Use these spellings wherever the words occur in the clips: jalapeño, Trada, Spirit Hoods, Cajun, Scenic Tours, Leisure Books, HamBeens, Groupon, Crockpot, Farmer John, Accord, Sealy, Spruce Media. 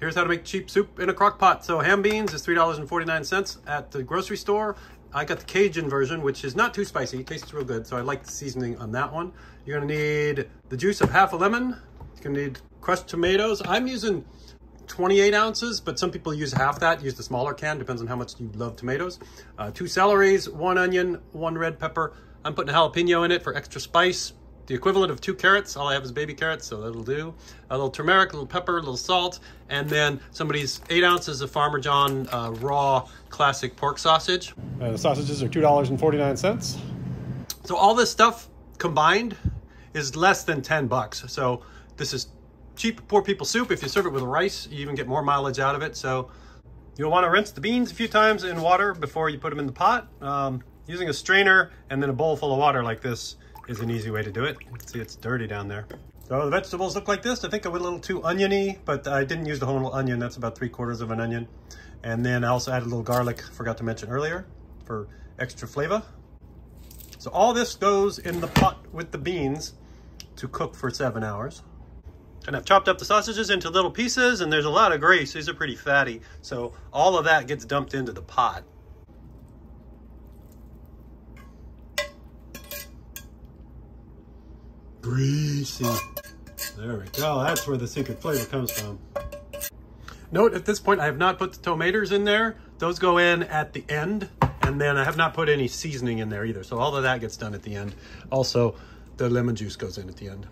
Here's how to make cheap soup in a crock pot. So HamBeens is $3.49 at the grocery store. I got the Cajun version, which is not too spicy. It tastes real good, so I like the seasoning on that one. You're gonna need the juice of half a lemon. You're gonna need crushed tomatoes. I'm using 28 ounces, but some people use half that, use the smaller can, depends on how much you love tomatoes. 2 celeries, 1 onion, 1 red pepper. I'm putting a jalapeno in it for extra spice. The equivalent of 2 carrots. All I have is baby carrots, so that'll do. A little turmeric, a little pepper, a little salt, and then somebody's 8 ounces of Farmer John raw classic pork sausage. The sausages are $2.49. So all this stuff combined is less than 10 bucks. So this is cheap poor people soup. If you serve it with rice, you even get more mileage out of it. So you'll want to rinse the beans a few times in water before you put them in the pot. Using a strainer and then a bowl full of water like this is an easy way to do it. You can see it's dirty down there. So the vegetables look like this. I think I went a little too oniony, but I didn't use the whole onion. That's about 3/4 of an onion. And then I also added a little garlic, forgot to mention earlier, for extra flavor. So all this goes in the pot with the beans to cook for 7 hours. And I've chopped up the sausages into little pieces, and there's a lot of grease. These are pretty fatty. So all of that gets dumped into the pot. Greasy. There we go. That's where the secret flavor comes from. Note at this point I have not put the tomatoes in there. Those go in at the end, and then I have not put any seasoning in there either. So all of that gets done at the end. Also, the lemon juice goes in at the end.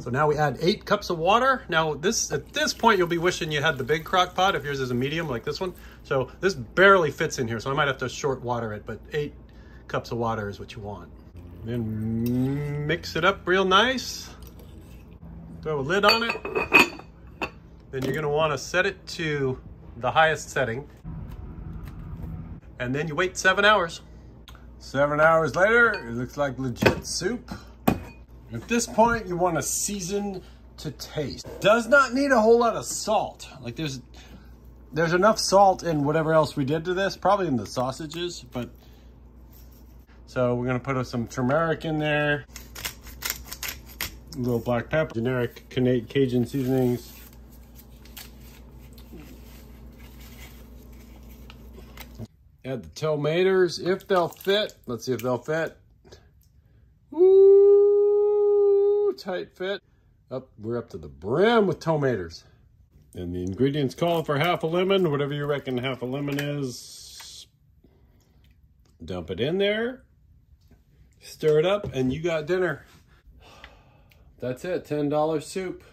So now we add 8 cups of water. Now this, at this point, you'll be wishing you had the big crock pot if yours is a medium like this one. So this barely fits in here, so I might have to short water it, but 8 cups of water is what you want. Then mix it up real nice. Throw a lid on it. Then you're gonna wanna set it to the highest setting. And then you wait 7 hours. 7 hours later, it looks like legit soup. At this point, you wanna season to taste. Does not need a whole lot of salt. Like there's enough salt in whatever else we did to this, probably in the sausages, but so we're gonna put some turmeric in there, a little black pepper, generic Cajun seasonings. Add the tomatoes, if they'll fit. Let's see if they'll fit. Ooh, tight fit. We're up to the brim with tomatoes. And the ingredients call for half a lemon, whatever you reckon half a lemon is. Dump it in there. Stir it up and you got dinner. That's it, $10 soup.